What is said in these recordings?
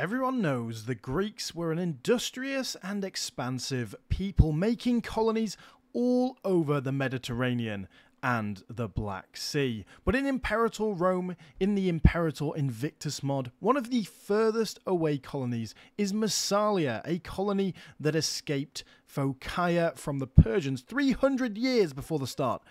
Everyone knows the Greeks were an industrious and expansive people, making colonies all over the Mediterranean and the Black Sea. But in Imperator Rome, in the Imperator Invictus mod, one of the furthest away colonies is Massalia, a colony that escaped Phocaea from the Persians 300 years before the start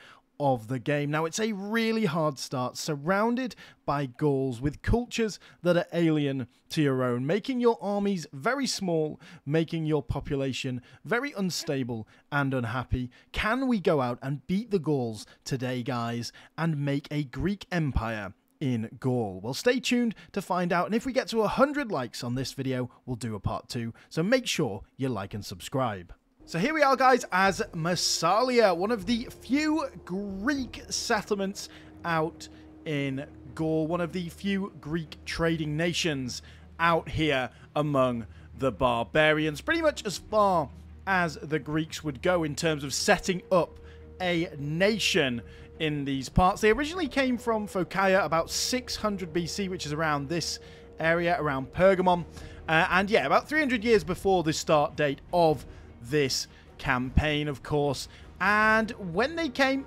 of the game. Now, it's a really hard start, surrounded by Gauls with cultures that are alien to your own, making your armies very small, making your population very unstable and unhappy. Can we go out and beat the Gauls today, guys, and make a Greek empire in Gaul? Well, stay tuned to find out, and if we get to 100 likes on this video, we'll do a part 2, so make sure you like and subscribe. So here we are, guys, as Massalia, one of the few Greek settlements out in Gaul, one of the few Greek trading nations out here among the barbarians. Pretty much as far as the Greeks would go in terms of setting up a nation in these parts. They originally came from Phocaea about 600 BC, which is around this area, around Pergamon. And yeah, about 300 years before the start date of this campaign, of course. And when they came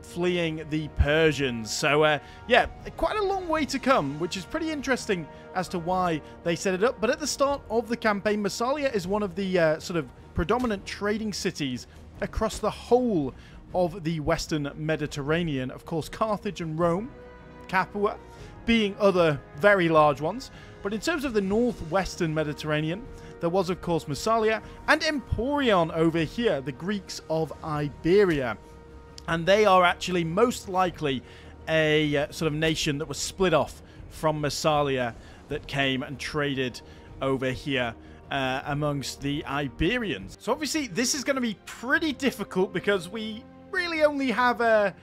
fleeing the Persians. So yeah, quite a long way to come, which is pretty interesting as to why they set it up. But at the start of the campaign, Massalia is one of the sort of predominant trading cities across the whole of the Western Mediterranean. Of course, Carthage and Rome, Capua being other very large ones. But in terms of the northwestern Mediterranean, there was, of course, Massalia and Emporion over here, the Greeks of Iberia. And they are actually most likely a sort of nation that was split off from Massalia that came and traded over here amongst the Iberians. So obviously this is going to be pretty difficult because we really only have a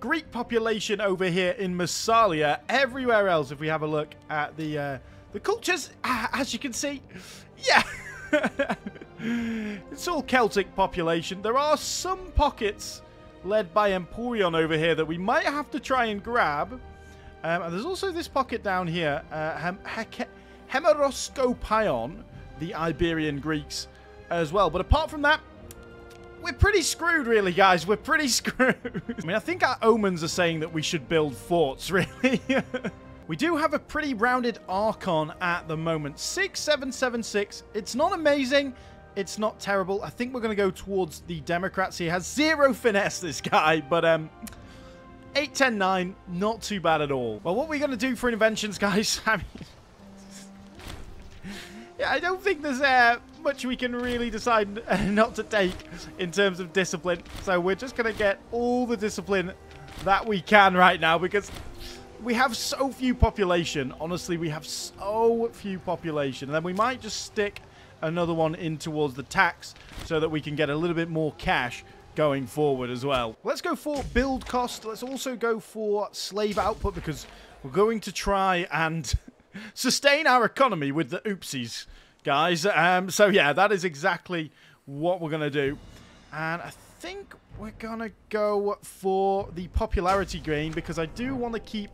Greek population over here in Massalia. Everywhere else, if we have a look at the cultures, as you can see, yeah, it's all Celtic population. There are some pockets led by Emporion over here that we might have to try and grab. And there's also this pocket down here, Hemeroscopion, the Iberian Greeks as well. But apart from that, we're pretty screwed, really, guys. We're pretty screwed. I mean, I think our omens are saying that we should build forts, really. We do have a pretty rounded Archon at the moment. 6776. It's not amazing. It's not terrible. I think we're going to go towards the Democrats. He has zero finesse, this guy. But 8109, not too bad at all. Well, what are we going to do for inventions, guys? I mean, yeah, I don't think there's much we can really decide not to take in terms of discipline. So we're just going to get all the discipline that we can right now because we have so few population. Honestly, we have so few population. And then we might just stick another one in towards the tax so that we can get a little bit more cash going forward as well. Let's go for build cost. Let's also go for slave output because we're going to try and sustain our economy with the oopsies, guys. So yeah, that is exactly what we're going to do. And I think we're going to go for the popularity gain because I do want to keep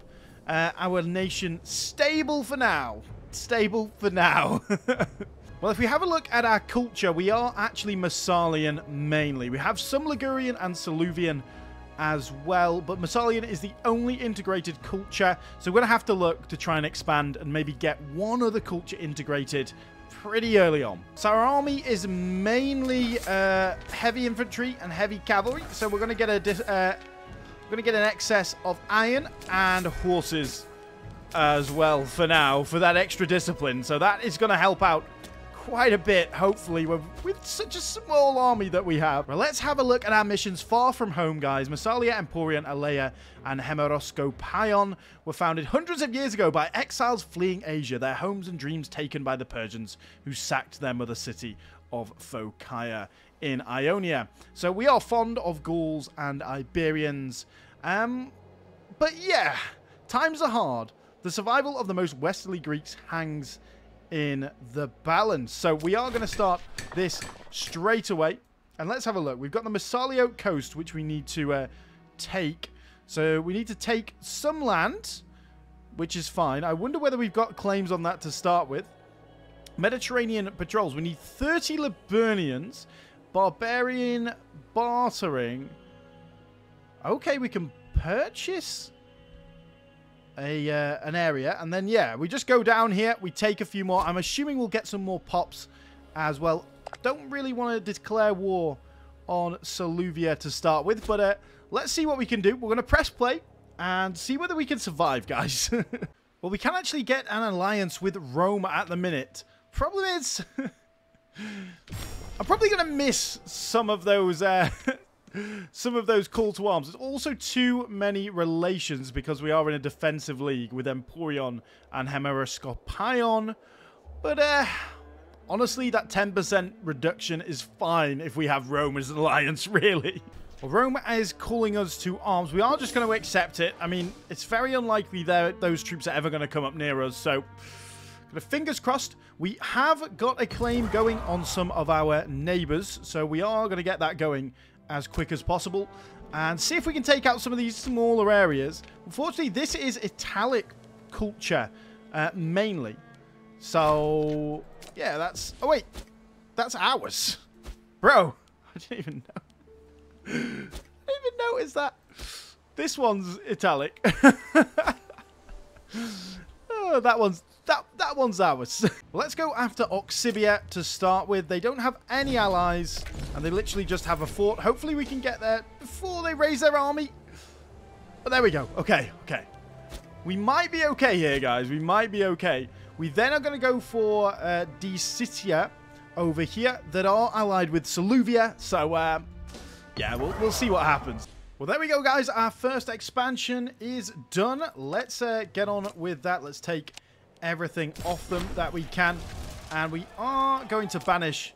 our nation stable for now. Stable for now. Well, if we have a look at our culture, we are actually Massalian mainly. We have some Ligurian and Saluvian as well, but Massalian is the only integrated culture. So we're going to have to look to try and expand and maybe get one other culture integrated pretty early on. So our army is mainly heavy infantry and heavy cavalry. So we're going to get a going to get an excess of iron and horses as well for now for that extra discipline. So that is going to help out quite a bit, hopefully, with such a small army that we have. Well, let's have a look at our missions far from home, guys. Massalia, Emporion, Alea, and Hemeroscopion were founded hundreds of years ago by exiles fleeing Asia, their homes and dreams taken by the Persians who sacked their mother city of Phocaea in Ionia. So we are fond of Gauls and Iberians. But yeah, times are hard. The survival of the most westerly Greeks hangs in the balance. So we are going to start this straight away. And let's have a look. We've got the Massalio coast, which we need to take. So we need to take some land, which is fine. I wonder whether we've got claims on that to start with. Mediterranean patrols. We need 30 Liburnians. Barbarian bartering. Okay, we can purchase a an area, and then yeah, we just go down here, we take a few more. I'm assuming we'll get some more pops as well. Don't really want to declare war on Saluvia to start with, but let's see what we can do. We're going to press play and see whether we can survive, guys. Well, we can actually get an alliance with Rome at the minute. Problem is, I'm probably going to miss some of those some of those call to arms. There's also too many relations because we are in a defensive league with Emporion and Hemeroscopion. But honestly, that 10% reduction is fine if we have Rome as an alliance, really. Well, Rome is calling us to arms. We are just going to accept it. I mean, it's very unlikely that those troops are ever going to come up near us. So, fingers crossed. We have got a claim going on some of our neighbors. So, we are going to get that going as quick as possible and see if we can take out some of these smaller areas. Unfortunately, this is Italic culture mainly. So, yeah, that's... Oh, wait. That's ours. Bro, I didn't even know. I didn't even notice that. This one's Italic. Oh, that one's ours. Let's go after Oxivia to start with. They don't have any allies, and they literally just have a fort. Hopefully we can get there before they raise their army. But there we go. Okay, okay. We might be okay here, guys. We might be okay. We then are going to go for De Sitia over here that are allied with Saluvia. So, yeah, we'll see what happens. Well, there we go, guys. Our first expansion is done. Let's get on with that. Let's take everything off them that we can. And we are going to banish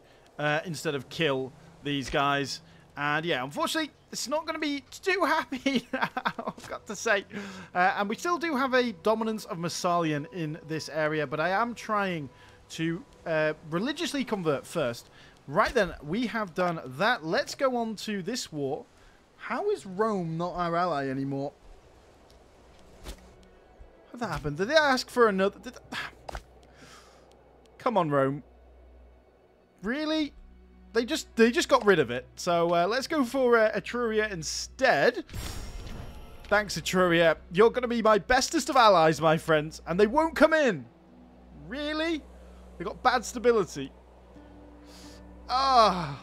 instead of kill these guys. And, yeah, unfortunately, it's not going to be too happy, I've got to say. And we still do have a dominance of Massalian in this area. But I am trying to religiously convert first. Right then, we have done that. Let's go on to this war. How is Rome not our ally anymore? How'd that happen? Did they ask for another... Come on, Rome. Really? They just got rid of it. So let's go for Etruria instead. Thanks, Etruria. You're going to be my bestest of allies, my friends. And they won't come in. Really? They got bad stability. Ah,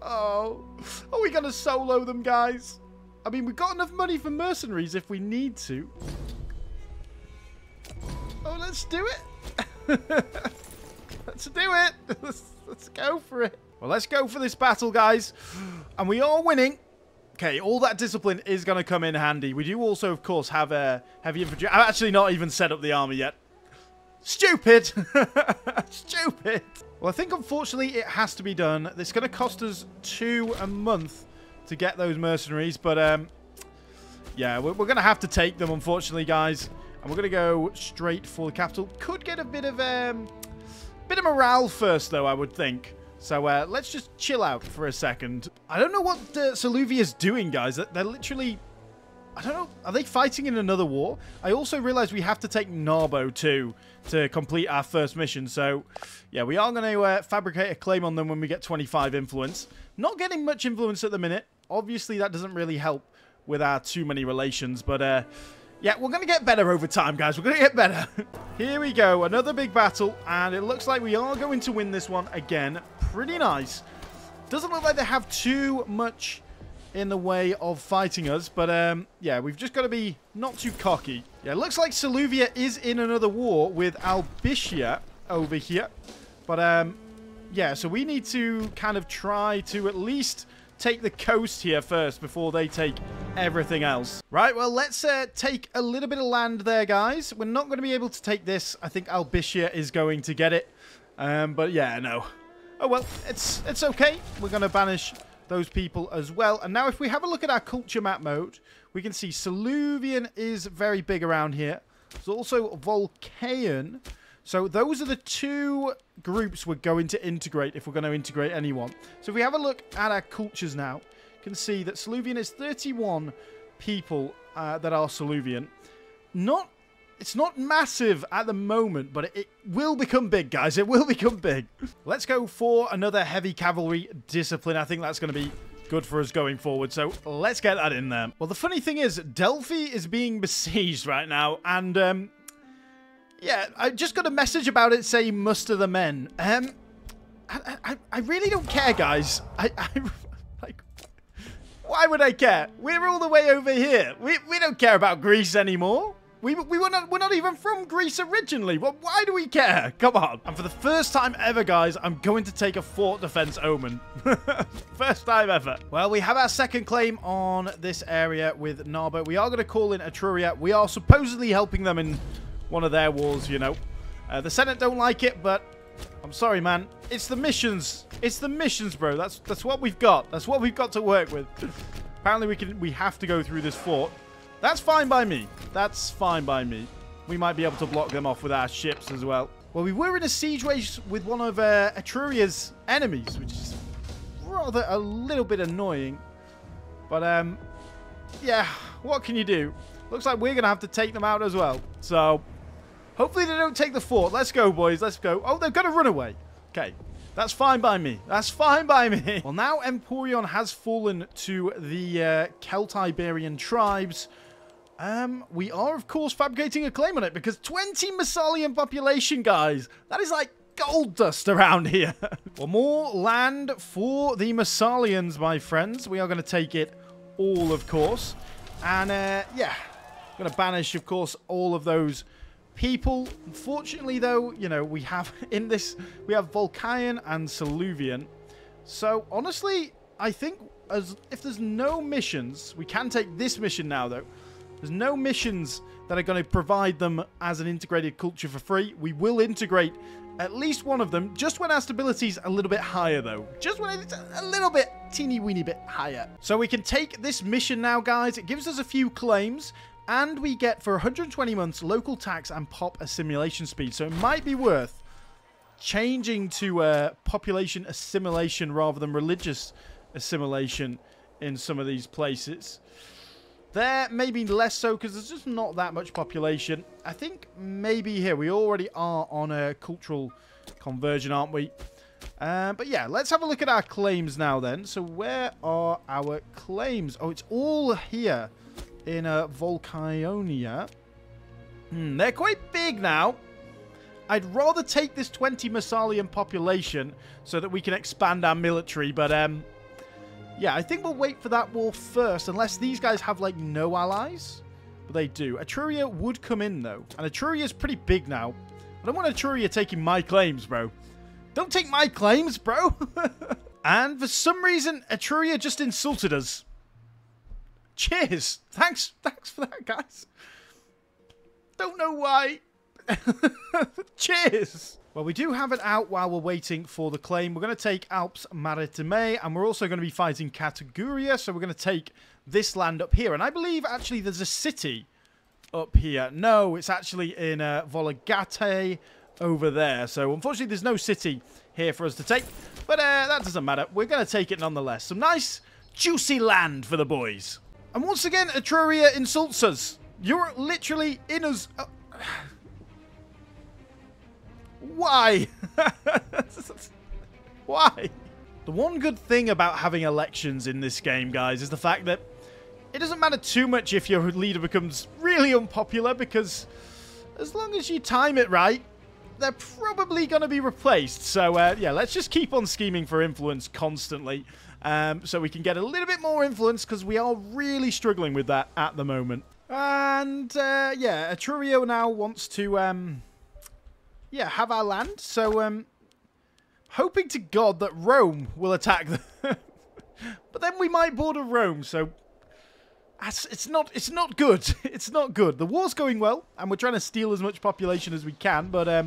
oh, are we going to solo them, guys? I mean, we've got enough money for mercenaries if we need to. Oh, let's do it. Let's do it. Let's go for it. Well, let's go for this battle, guys. And we are winning. Okay, all that discipline is going to come in handy. We do also, of course, have heavy infantry. I've actually not even set up the army yet. Stupid. Stupid. Well, I think, unfortunately, it has to be done. It's going to cost us 2 a month to get those mercenaries. But, yeah, we're going to have to take them, unfortunately, guys. And we're going to go straight for the capital. Could get a bit of morale first, though, I would think. So, let's just chill out for a second. I don't know what Saluvia is doing, guys. They're literally... I don't know. Are they fighting in another war? I also realized we have to take Narbo, too, to complete our first mission. So, yeah, we are going to fabricate a claim on them when we get 25 influence. Not getting much influence at the minute. Obviously, that doesn't really help with our too many relations. But, yeah, we're going to get better over time, guys. We're going to get better. Here we go. Another big battle. And it looks like we are going to win this one again. Pretty nice. Doesn't look like they have too much in the way of fighting us, but yeah, we've just got to be not too cocky. Yeah, it looks like Saluvia is in another war with Albicia over here, but yeah, so we need to kind of try to at least take the coast here first before they take everything else. Right, well, let's take a little bit of land there, guys. We're not going to be able to take this. I think Albicia is going to get it, but yeah, no. Oh, well, it's okay. We're going to banish those people as well. And now if we have a look at our culture map mode, we can see Saluvian is very big around here. There's also Volcaonia. So those are the two groups we're going to integrate if we're going to integrate anyone. So if we have a look at our cultures now, you can see that Saluvian is 31 people that are Saluvian. Not It's not massive at the moment, but it will become big, guys. It will become big. Let's go for another heavy cavalry discipline. I think that's going to be good for us going forward, so let's get that in there. Well, the funny thing is, Delphi is being besieged right now, and, yeah, I just got a message about it saying muster the men. I really don't care, guys. Why would I care? We're all the way over here. We don't care about Greece anymore. We're not even from Greece originally. Well, why do we care? Come on. And for the first time ever, guys, I'm going to take a fort defense omen. First time ever. Well, we have our second claim on this area with Narbo. We are going to call in Etruria. We are supposedly helping them in one of their wars, you know. The Senate don't like it, but I'm sorry, man. It's the missions. It's the missions, bro. That's what we've got. That's what we've got to work with. Apparently, we have to go through this fort. That's fine by me. That's fine by me. We might be able to block them off with our ships as well. Well, we were in a siege race with one of Etruria's enemies, which is rather a little bit annoying. But, yeah, what can you do? Looks like we're going to have to take them out as well. So, hopefully they don't take the fort. Let's go, boys. Let's go. Oh, they've got to run away. Okay. That's fine by me. That's fine by me. Well, now Emporion has fallen to the Celt-Iberian tribes. We are, of course, fabricating a claim on it because 20 Massalian population, guys. That is like gold dust around here. Well, more land for the Massalians, my friends. We are going to take it all, of course. And, yeah, I'm going to banish, of course, all of those people. Unfortunately, though, you know, we have in this, we have Volcaonia and Saluvian. So, honestly, I think if there's no missions, we can take this mission now, though. There's no missions that are going to provide them as an integrated culture for free. We will integrate at least one of them, just when our stability's a little bit higher, though. Just when it's a little bit, teeny-weeny bit higher. So we can take this mission now, guys. It gives us a few claims, and we get, for 120 months, local tax and pop assimilation speed. So it might be worth changing to population assimilation rather than religious assimilation in some of these places. There, maybe less so, because there's just not that much population. I think maybe here. We already are on a cultural conversion, aren't we? But yeah, let's have a look at our claims now then. So where are our claims? Oh, it's all here in Volcaonia. They're quite big now. I'd rather take this 20 Massalian population so that we can expand our military, but... yeah, I think we'll wait for that war first, unless these guys have, like, no allies. But they do. Etruria would come in, though. And Etruria's pretty big now. I don't want Etruria taking my claims, bro. Don't take my claims, bro! And for some reason, Etruria just insulted us. Cheers! Thanks for that, guys. Don't know why. Cheers! Well, we do have it out while we're waiting for the claim. We're going to take Alps Maritime, and we're also going to be fighting Cataguria, so we're going to take this land up here. And I believe, actually, there's a city up here. No, it's actually in Volagate over there. So, unfortunately, there's no city here for us to take, but that doesn't matter. We're going to take it nonetheless. Some nice, juicy land for the boys. And once again, Etruria insults us. You're literally in us... Why? Why? The one good thing about having elections in this game, guys, is the fact that it doesn't matter too much if your leader becomes really unpopular, because as long as you time it right, they're probably going to be replaced. So, yeah, let's just keep on scheming for influence constantly so we can get a little bit more influence, because we are really struggling with that at the moment. And, yeah, Etruria now wants to... yeah, have our land. So, hoping to God that Rome will attack them. But then we might border Rome, so... It's not good. It's not good. The war's going well, and we're trying to steal as much population as we can, but,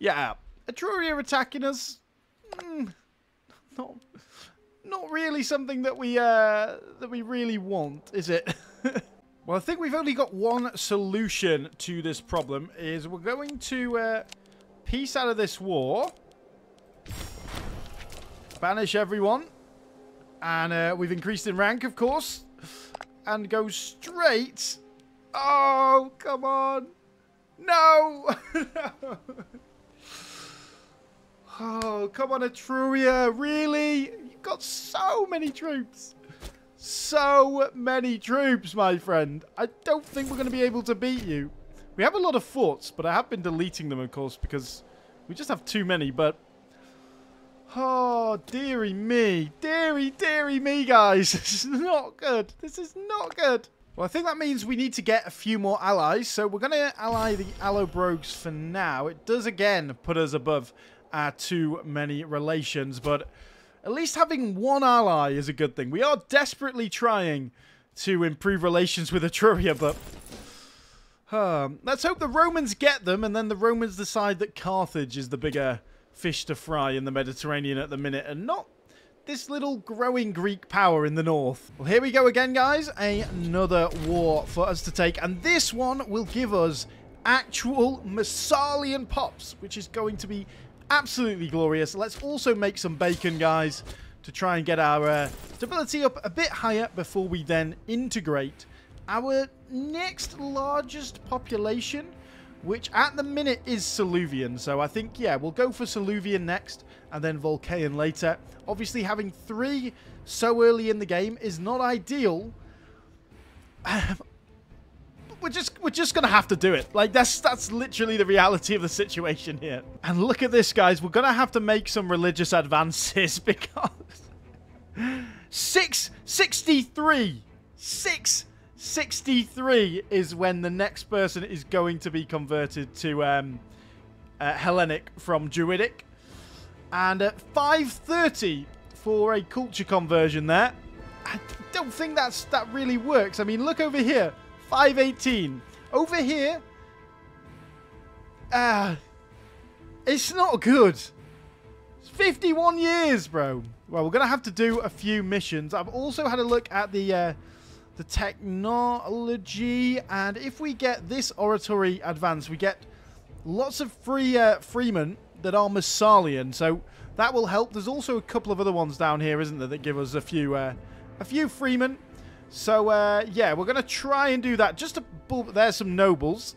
yeah. Etruria attacking us... Not really something that we really want, is it? Well, I think we've only got one solution to this problem, is we're going to peace out of this war. Banish everyone. And we've increased in rank, of course. And go straight Oh, come on. No. No. Oh, come on, Etruria. Really? You've got so many troops. So many troops, my friend. I don't think we're going to be able to beat you. We have a lot of forts, but I have been deleting them, of course, because we just have too many, but... Oh, dearie me. Dearie, dearie me, guys. This is not good. This is not good. Well, I think that means we need to get a few more allies, so we're going to ally the Allobroges for now. It does, again, put us above our too many relations, but at least having one ally is a good thing. We are desperately trying to improve relations with Etruria, but... let's hope the Romans get them, and then the Romans decide that Carthage is the bigger fish to fry in the Mediterranean at the minute, and not this little growing Greek power in the north. Well, here we go again, guys. Another war for us to take, and this one will give us actual Massalian pops, which is going to be absolutely glorious. Let's also make some bacon, guys, to try and get our stability up a bit higher before we then integrate our next largest population, which at the minute is Saluvian. So I think, yeah, we'll go for Saluvian next and then Volcaean later. Obviously, having three so early in the game is not ideal. But we're just going to have to do it. Like, that's literally the reality of the situation here. And look at this, guys. We're going to have to make some religious advances because... 663 is when the next person is going to be converted to Hellenic from Druidic. And at 530 for a culture conversion there. I don't think that really works. I mean, look over here. 518. Over here. It's not good. It's 51 years, bro. Well, we're going to have to do a few missions. I've also had a look at the technology, and if we get this oratory advanced, we get lots of free freemen that are Massalian, so that will help. There's also a couple of other ones down here, isn't there, that give us a few freemen. So yeah, we're gonna try and do that. Just to there's some nobles,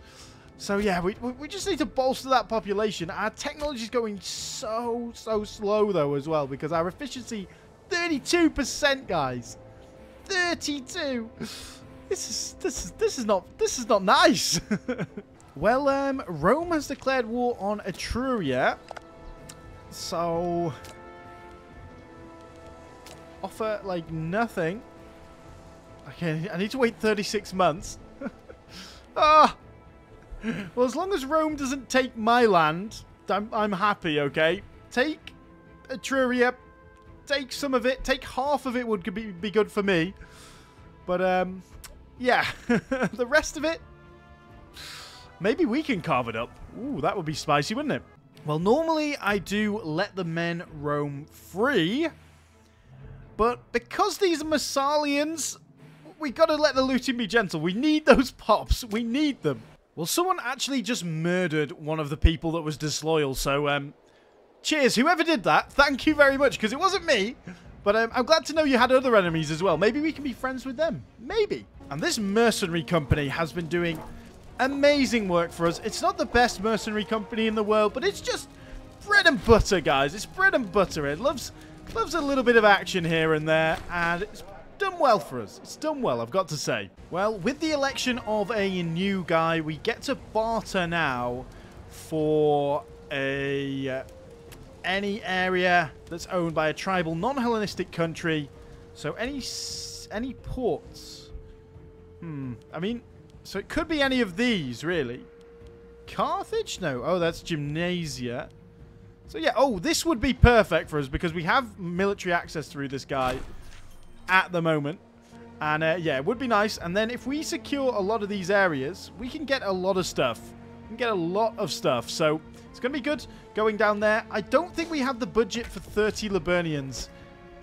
so yeah, we just need to bolster that population. Our technology is going so slow though as well, because our efficiency 32%, guys. 32. This is not nice. Well, Rome has declared war on Etruria, so offer like nothing. Okay, I need to wait 36 months. Ah. Well, as long as Rome doesn't take my land, I'm happy. Okay, take Etruria. Take some of it. Take half of it would be good for me. But, yeah. The rest of it, maybe we can carve it up. Ooh, that would be spicy, wouldn't it? Well, normally I do let the men roam free. But because these are Massalians, we got to let the looting be gentle. We need those pops. We need them. Well, someone actually just murdered one of the people that was disloyal. So, cheers, whoever did that. Thank you very much, because it wasn't me. But I'm glad to know you had other enemies as well. Maybe we can be friends with them. Maybe. And this mercenary company has been doing amazing work for us. It's not the best mercenary company in the world, but it's just bread and butter, guys. It's bread and butter. It loves a little bit of action here and there, and it's done well for us. It's done well, I've got to say. Well, with the election of a new guy, we get to barter now for a... any area that's owned by a tribal non-Hellenistic country. So any ports. I mean, so it could be any of these, really. Carthage? No. Oh, that's Gymnasia. So yeah, oh, this would be perfect for us because we have military access through this guy at the moment. And yeah, it would be nice. And then if we secure a lot of these areas, we can get a lot of stuff. We can get a lot of stuff. So it's going to be good going down there. I don't think we have the budget for 30 Liburnians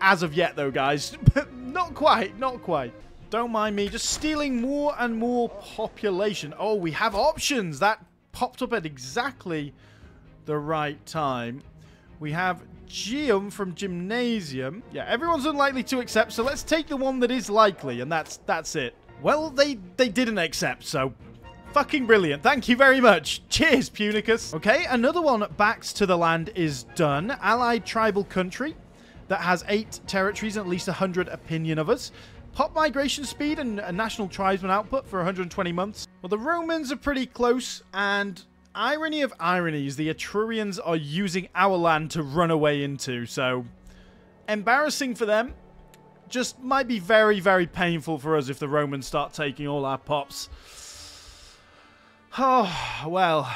as of yet, though, guys. Not quite. Not quite. Don't mind me. Just stealing more and more population. Oh, we have options. That popped up at exactly the right time. We have Geum from Gymnasium. Yeah, everyone's unlikely to accept, so let's take the one that is likely, and that's it. Well, they didn't accept, so fucking brilliant. Thank you very much. Cheers, Punicus. Okay, another one backs to the land is done. Allied tribal country that has 8 territories and at least 100 opinion of us. Pop migration speed and a national tribesman output for 120 months. Well, the Romans are pretty close, and irony of ironies, the Etrurians are using our land to run away into, so embarrassing for them. Just might be very, very painful for us if the Romans start taking all our pops. Oh, well,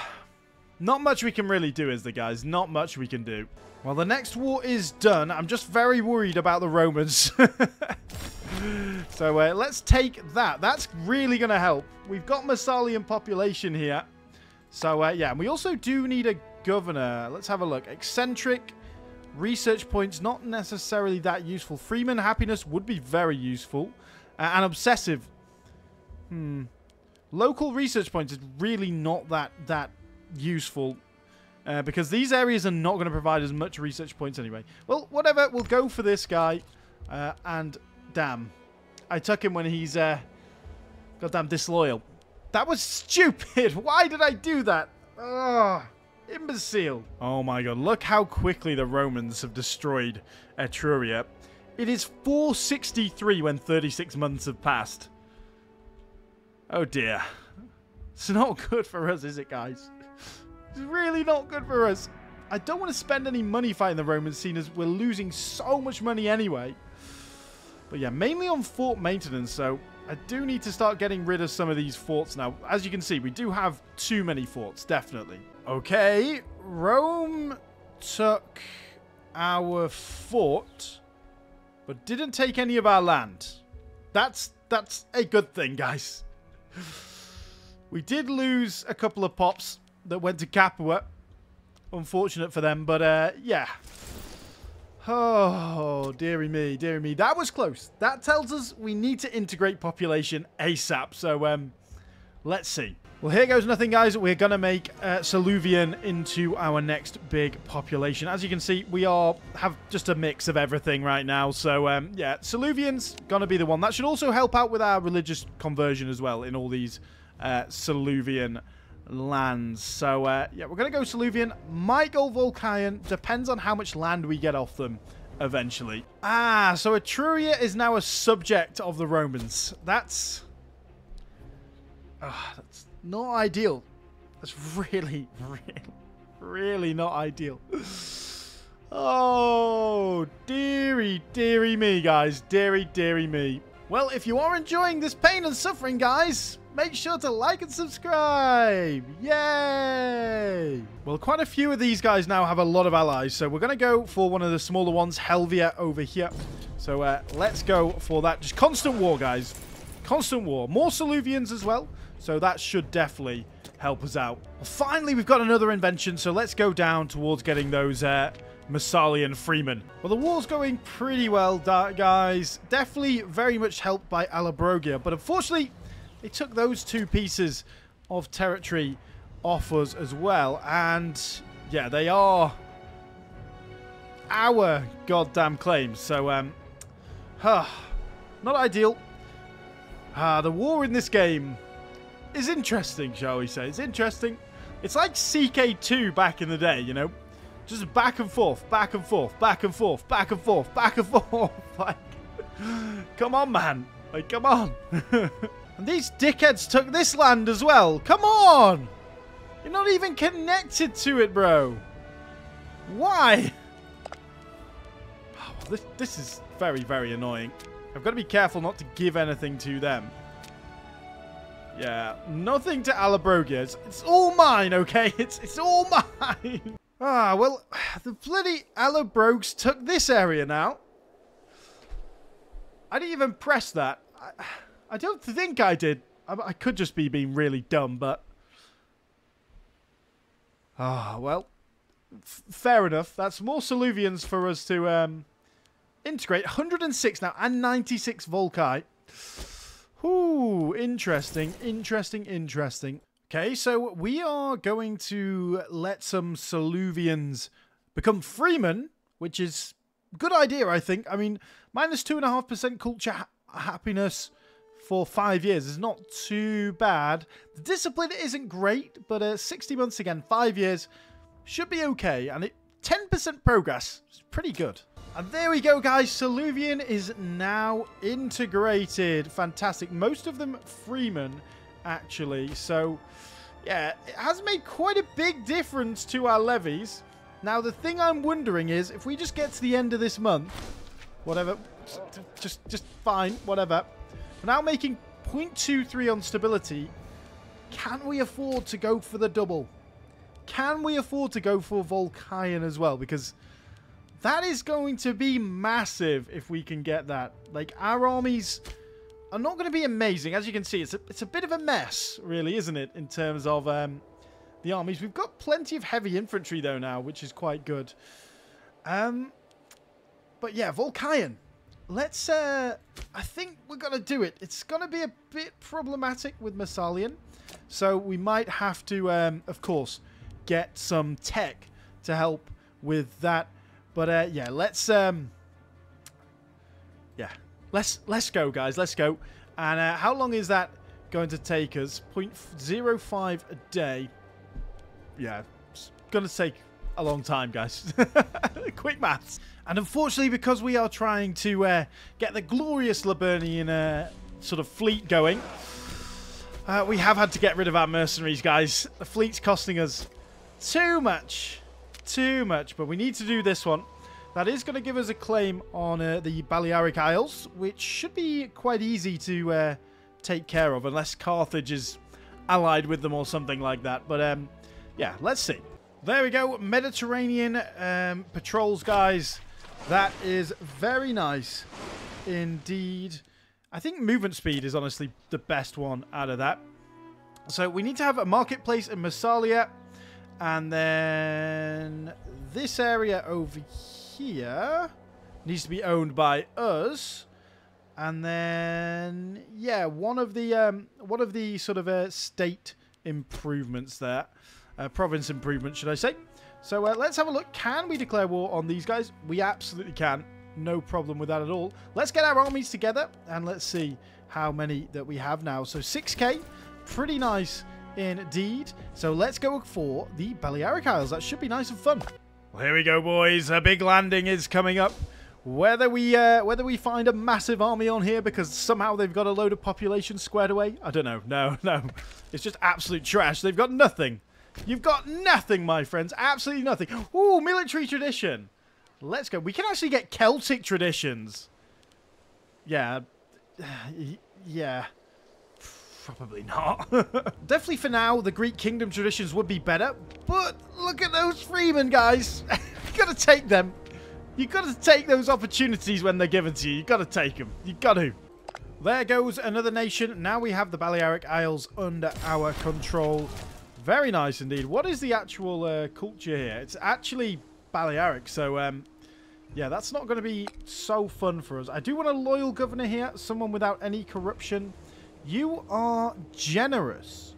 not much we can really do, is there, guys? Not much we can do. Well, the next war is done. I'm just very worried about the Romans. So let's take that. That's really going to help. We've got Massalian population here. So, yeah, and we also do need a governor. Let's have a look. Eccentric. Research points, not necessarily that useful. Freeman happiness would be very useful. And obsessive. Local research points is really not that useful. Because these areas are not going to provide as much research points anyway. Well, whatever. We'll go for this guy. And damn. I took him when he's goddamn disloyal. That was stupid. Why did I do that? Ugh. Imbecile. Oh my god, look how quickly the Romans have destroyed Etruria. It is 463 when 36 months have passed. Oh dear. It's not good for us, is it, guys? It's really not good for us. I don't want to spend any money fighting the Romans, seeing as we're losing so much money anyway. But yeah, mainly on fort maintenance, so I do need to start getting rid of some of these forts now. As you can see, we do have too many forts, definitely. Okay, Rome took our fort, but didn't take any of our land. That's a good thing, guys. We did lose a couple of pops that went to Capua. Unfortunate for them, but yeah. Oh, dearie me, dearie me. That was close. That tells us we need to integrate population ASAP, so let's see. Well, here goes nothing, guys. We're going to make Saluvian into our next big population. As you can see, we have just a mix of everything right now. So, yeah, Saluvian's going to be the one. That should also help out with our religious conversion as well in all these Saluvian lands. So, yeah, we're going to go Saluvian. Might go Volcaean. Depends on how much land we get off them eventually. Ah, so Etruria is now a subject of the Romans. That's... oh, that's... not ideal. That's really, really not ideal. Oh, dearie, dearie me, guys. Dearie, dearie me. Well, if you are enjoying this pain and suffering, guys, make sure to like and subscribe. Yay! Well, quite a few of these guys now have a lot of allies, so we're going to go for one of the smaller ones, Helvia, over here. So let's go for that. Just constant war, guys. Constant war. More Saluvians as well. So that should definitely help us out. Well, finally, we've got another invention. So let's go down towards getting those Massalian freemen. Well, the war's going pretty well, guys. Definitely very much helped by Allobroges. But unfortunately, they took those 2 pieces of territory off us as well. And yeah, they are our goddamn claims. So, not ideal. The war in this game... it's interesting, shall we say. It's interesting. It's like CK2 back in the day, you know? Just back and forth, back and forth, back and forth, back and forth, back and forth. Like, come on, man. Like, come on. And these dickheads took this land as well. Come on. You're not even connected to it, bro. Why? Oh, this is very, very annoying. I've got to be careful not to give anything to them. Yeah, nothing to Allobroges. It's all mine, okay? It's all mine. Ah, well, the bloody Allobroges took this area now. I didn't even press that. I don't think I did. I could just be being really dumb, but... ah, well, fair enough. That's more Saluvians for us to integrate. 106 now and 96 Volcae. Ooh, interesting, interesting, interesting. Okay, so we are going to let some Saluvians become freemen, which is a good idea, I think. I mean, minus 2.5% culture happiness for 5 years is not too bad. The discipline isn't great, but 60 months again, 5 years, should be okay. And 10% progress is pretty good. And there we go, guys. Saluvian is now integrated. Fantastic. Most of them freemen, actually. So, yeah, it has made quite a big difference to our levies. Now, the thing I'm wondering is, if we just get to the end of this month, whatever, just fine, whatever. We're now making 0.23 on stability. Can we afford to go for the double? Can we afford to go for Volcaonia as well? Because that is going to be massive if we can get that. Like, our armies are not going to be amazing. As you can see, it's a bit of a mess, really, isn't it? In terms of the armies. We've got plenty of heavy infantry, though, now, which is quite good. But, yeah, Volcaonia. Let's, I think we're going to do it. It's going to be a bit problematic with Massalia. So we might have to, of course, get some tech to help with that. But, yeah, let's go, guys. Let's go. And how long is that going to take us? 0.05 a day. Yeah, it's going to take a long time, guys. Quick maths. And unfortunately, because we are trying to get the glorious Liburnian sort of fleet going, we have had to get rid of our mercenaries, guys. The fleet's costing us too much. Too much. But we need to do this one. That is going to give us a claim on the Balearic Isles, which should be quite easy to take care of, unless Carthage is allied with them or something like that. But, yeah, let's see. There we go. Mediterranean patrols, guys. That is very nice indeed. I think movement speed is honestly the best one out of that. So we need to have a marketplace in Massalia. And then this area over here needs to be owned by us. And then, yeah, one of the sort of state improvements there. Province improvement, should I say. So let's have a look. Can we declare war on these guys? We absolutely can. No problem with that at all. Let's get our armies together and let's see how many that we have now. So 6k, pretty nice indeed. So let's go for the Balearic Isles. That should be nice and fun. Well, here we go, boys. A big landing is coming up. Whether we find a massive army on here because somehow they've got a load of population squared away, I don't know. No. It's just absolute trash. They've got nothing. You've got nothing, my friends. Absolutely nothing. Ooh, military tradition. Let's go. We can actually get Celtic traditions. Yeah. Yeah. Probably not. Definitely for now, the Greek kingdom traditions would be better. But look at those freemen, guys. You've got to take them. You've got to take those opportunities when they're given to you. You've got to take them. You've got to. There goes another nation. Now we have the Balearic Isles under our control. Very nice indeed. What is the actual culture here? It's actually Balearic, so yeah, that's not going to be so fun for us. I do want a loyal governor here, someone without any corruption. You are generous.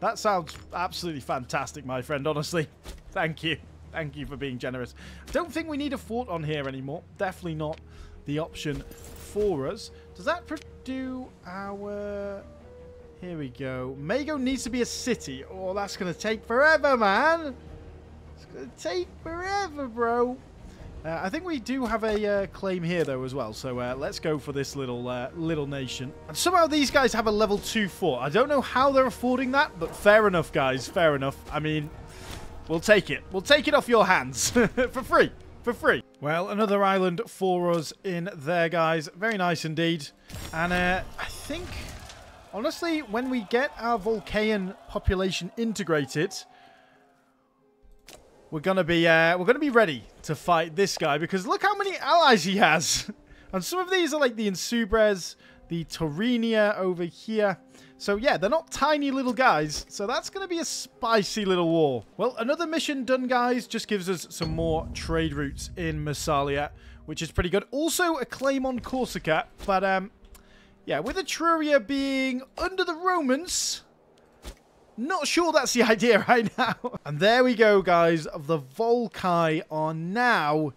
That sounds absolutely fantastic, my friend, honestly. Thank you. Thank you for being generous. I don't think we need a fort on here anymore. Definitely not the option for us. Does that do our... Here we go. Mago needs to be a city. Oh, that's going to take forever, man. It's going to take forever, bro. I think we do have a claim here, though, as well. So let's go for this little nation. And somehow these guys have a level 2 fort. I don't know how they're affording that, but fair enough, guys. Fair enough. I mean, we'll take it. We'll take it off your hands for free. For free. Well, another island for us in there, guys. Very nice indeed. And I think... Honestly, when we get our Volcaonia population integrated, we're gonna be ready to fight this guy, because look how many allies he has, and some of these are like the Insubres, the Taurinia over here. So yeah, they're not tiny little guys. So that's gonna be a spicy little war. Well, another mission done, guys. Just gives us some more trade routes in Massalia, which is pretty good. Also a claim on Corsica, but yeah, with Etruria being under the Romans, not sure that's the idea right now. And there we go, guys. The Volcae are now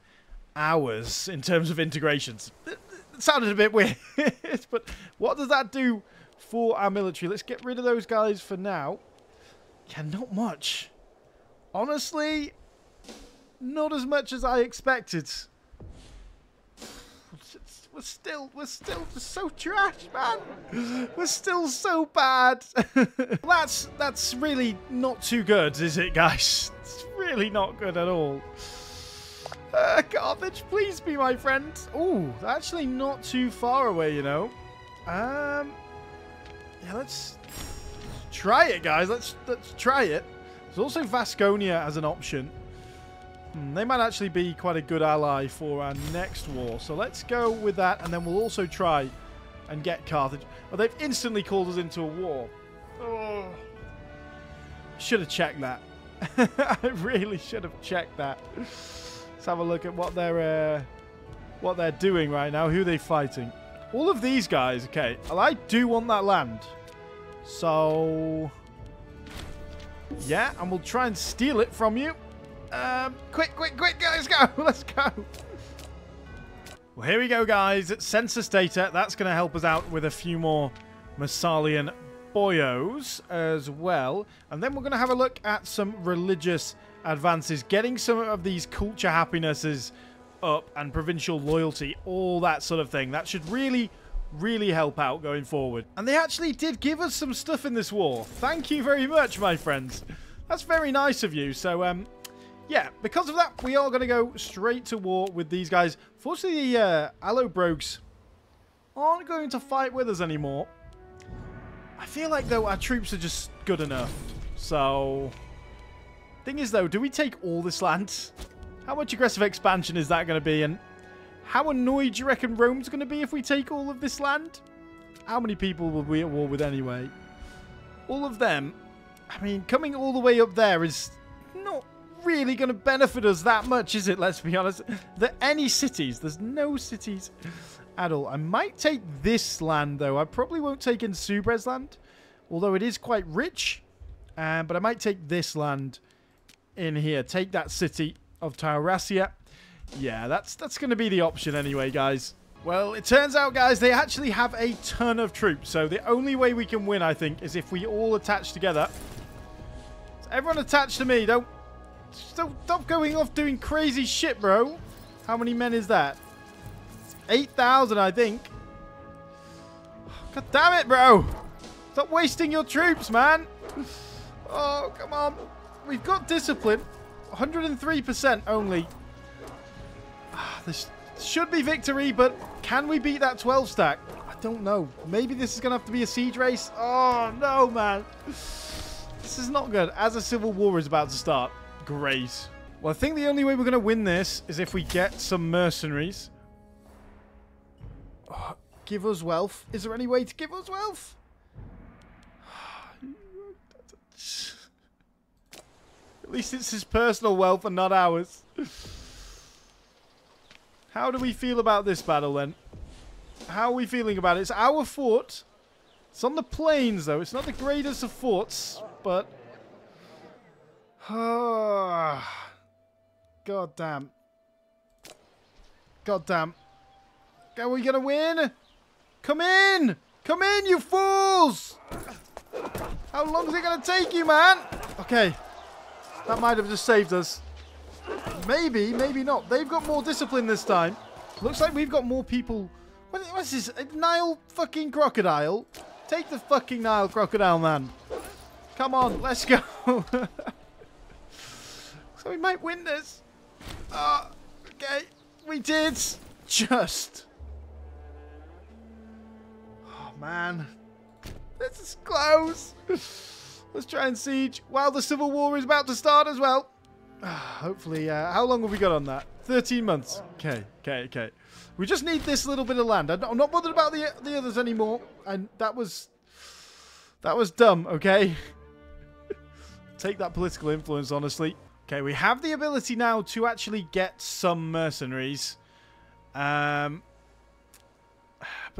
ours in terms of integrations. That sounded a bit weird, but what does that do for our military? Let's get rid of those guys for now. Yeah, not much. Honestly, not as much as I expected. We're still just so trash, man. We're still so bad. That's really not too good, is it, guys? It's really not good at all. Carthage, please be my friend. Oh, actually not too far away, you know. Yeah, let's try it, guys. Let's try it. There's also Vasconia as an option. They might actually be quite a good ally for our next war. So let's go with that, and then we'll also try and get Carthage. Well, they've instantly called us into a war. Oh. Should have checked that. I really should have checked that. Let's have a look at what they're doing right now. Who are they fighting? All of these guys. Okay, well, I do want that land. So, yeah, and we'll try and steal it from you. Quick, guys, go. Let's go. Well, here we go, guys. Census data. That's going to help us out with a few more Massalian boyos as well. And then we're going to have a look at some religious advances, getting some of these culture happinesses up and provincial loyalty, all that sort of thing. That should really, really help out going forward. And they actually did give us some stuff in this war. Thank you very much, my friends. That's very nice of you. So, yeah, because of that, we are going to go straight to war with these guys. Fortunately, the Allobroges aren't going to fight with us anymore. I feel like, though, our troops are just good enough. So, thing is, though, do we take all this land? How much aggressive expansion is that going to be? And how annoyed do you reckon Rome's going to be if we take all of this land? How many people will we at war with anyway? All of them. I mean, coming all the way up there is not really going to benefit us that much, is it? Let's be honest. There are any cities. There's no cities at all. I might take this land, though. I probably won't take Insubres land, although it is quite rich. But I might take this land in here. Take that city of Taurasia. Yeah, that's going to be the option anyway, guys. Well, it turns out, guys, they actually have a ton of troops. So the only way we can win, I think, is if we all attach together. So everyone attached to me. Stop going off doing crazy shit, bro. How many men is that? 8,000, I think. God damn it, bro. Stop wasting your troops, man. Oh, come on. We've got discipline. 103% only. This should be victory, but can we beat that 12 stack? I don't know. Maybe this is going to have to be a siege race. Oh, no, man. This is not good. As a civil war is about to start. Great. Well, I think the only way we're going to win this is if we get some mercenaries. Oh, give us wealth. Is there any way to give us wealth? At least it's his personal wealth and not ours. How do we feel about this battle, then? How are we feeling about it? It's our fort. It's on the plains, though. It's not the greatest of forts, but... Oh, God damn. God damn. Are we going to win? Come in! Come in, you fools! How long is it going to take you, man? Okay. That might have just saved us. Maybe, maybe not. They've got more discipline this time. Looks like we've got more people. What's this? A Nile fucking crocodile? Take the fucking Nile crocodile, man. Come on, let's go. So we might win this. Okay. We did. Just. Oh, man. This is close. Let's try and siege while the civil war is about to start as well. Hopefully. How long have we got on that? 13 months. Okay. Okay. Okay. We just need this little bit of land. I'm not bothered about the others anymore. And that was dumb. Okay. Take that political influence, honestly. Okay, we have the ability now to actually get some mercenaries. But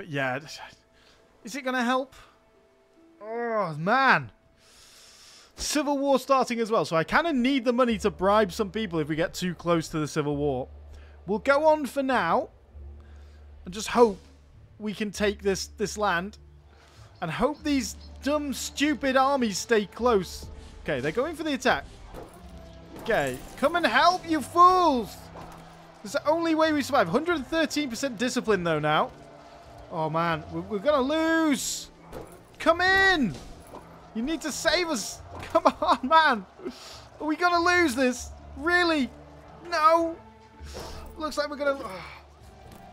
yeah, is it going to help? Oh, man. Civil war starting as well, so I kind of need the money to bribe some people if we get too close to the civil war. We'll go on for now and just hope we can take this land. And hope these dumb, stupid armies stay close. Okay, they're going for the attack. Okay, come and help, you fools! It's the only way we survive. 113% discipline, though, now. Oh, man. We're going to lose. Come in. You need to save us. Come on, man. Are we going to lose this? Really? No. Looks like we're going to...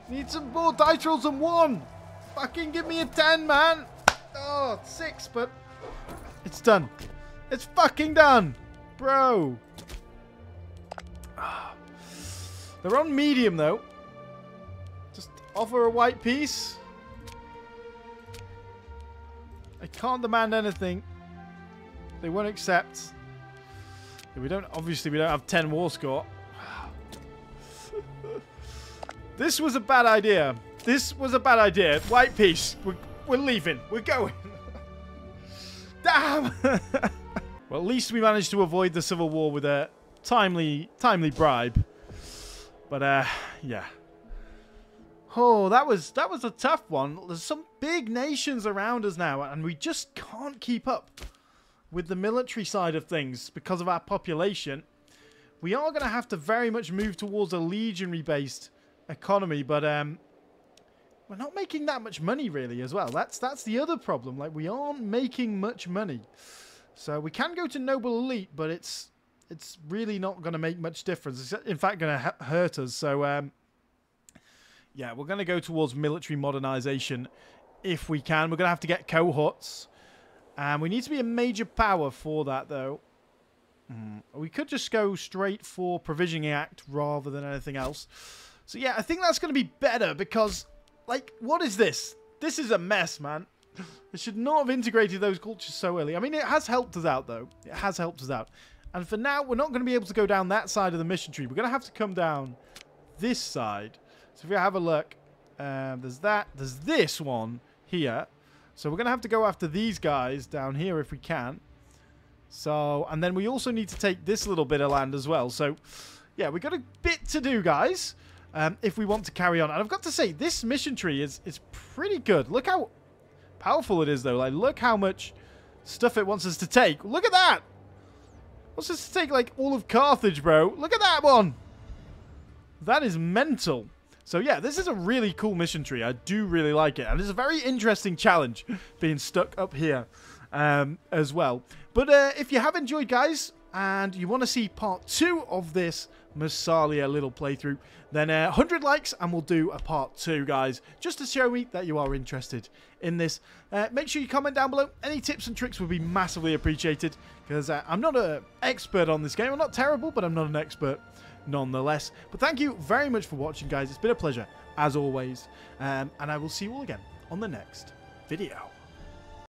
Need some more dice rolls than one. Fucking give me a 10, man. Oh, 6, but... It's done. It's fucking done. Bro. They're on medium, though. Just offer a white piece. I can't demand anything. They won't accept. We don't... Obviously, we don't have 10 war score. This was a bad idea. This was a bad idea. White piece. We're leaving. We're going. Damn! Well, at least we managed to avoid the civil war with a timely bribe. But, yeah. Oh, that was a tough one. There's some big nations around us now, and we just can't keep up with the military side of things because of our population. We are going to have to very much move towards a legionary-based economy, but we're not making that much money, really, as well. That's the other problem. Like, we aren't making much money. So we can go to Noble Elite, but it's really not going to make much difference. It's, in fact, going to hurt us. So, yeah, we're going to go towards military modernization if we can. We're going to have to get cohorts. And we need to be a major power for that, though. We could just go straight for Provisioning Act rather than anything else. So, yeah, I think that's going to be better because, like, what is this? This is a mess, man. I should not have integrated those cultures so early. I mean, it has helped us out, though. It has helped us out. And for now, we're not going to be able to go down that side of the mission tree. We're going to have to come down this side. So if we have a look, there's that. There's this one here. So we're going to have to go after these guys down here if we can. So, and then we also need to take this little bit of land as well. So, yeah, we've got a bit to do, guys, if we want to carry on. And I've got to say, this mission tree is pretty good. Look how powerful it is, though. Like, look how much stuff it wants us to take. Look at that. Let's just take, like, all of Carthage, bro. Look at that one. That is mental. So, yeah, this is a really cool mission tree. I do really like it. And it's a very interesting challenge being stuck up here as well. But if you have enjoyed, guys, and you want to see part 2 of this Massalia little playthrough, then 100 likes and we'll do a part 2, guys, just to show me that you are interested in this. Make sure you comment down below. Any tips and tricks would be massively appreciated, because I'm not an expert on this game. I'm not terrible, but I'm not an expert nonetheless. But thank you very much for watching, guys. It's been a pleasure as always, and I will see you all again on the next video.